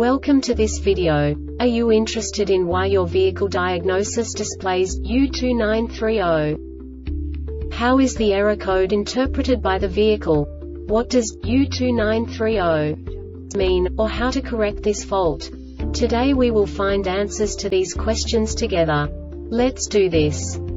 Welcome to this video. Are you interested in why your vehicle diagnosis displays U2930? How is the error code interpreted by the vehicle? What does U2930 mean, or how to correct this fault? Today we will find answers to these questions together. Let's do this.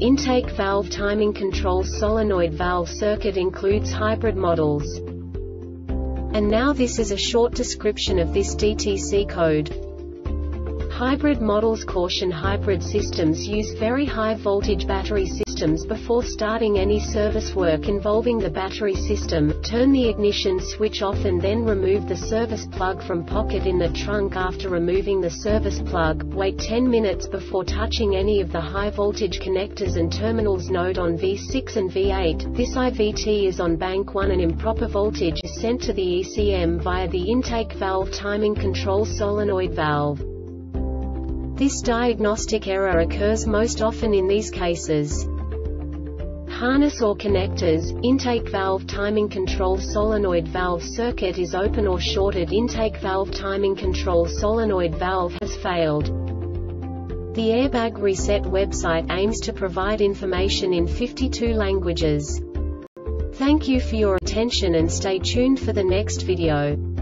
intake valve timing control solenoid valve circuit, includes hybrid models. And now this is a short description of this DTC code. Hybrid models caution: hybrid systems use very high voltage battery systems. Before starting any service work involving the battery system, turn the ignition switch off and then remove the service plug from pocket in the trunk. After removing the service plug, wait 10 minutes before touching any of the high voltage connectors and terminals. Note: on V6 and V8, this IVT is on bank 1. An improper voltage is sent to the ECM via the intake valve timing control solenoid valve. This diagnostic error occurs most often in these cases: harness or connectors, intake valve timing control solenoid valve circuit is open or shorted, intake valve timing control solenoid valve has failed. The Airbag Reset website aims to provide information in 52 languages. Thank you for your attention and stay tuned for the next video.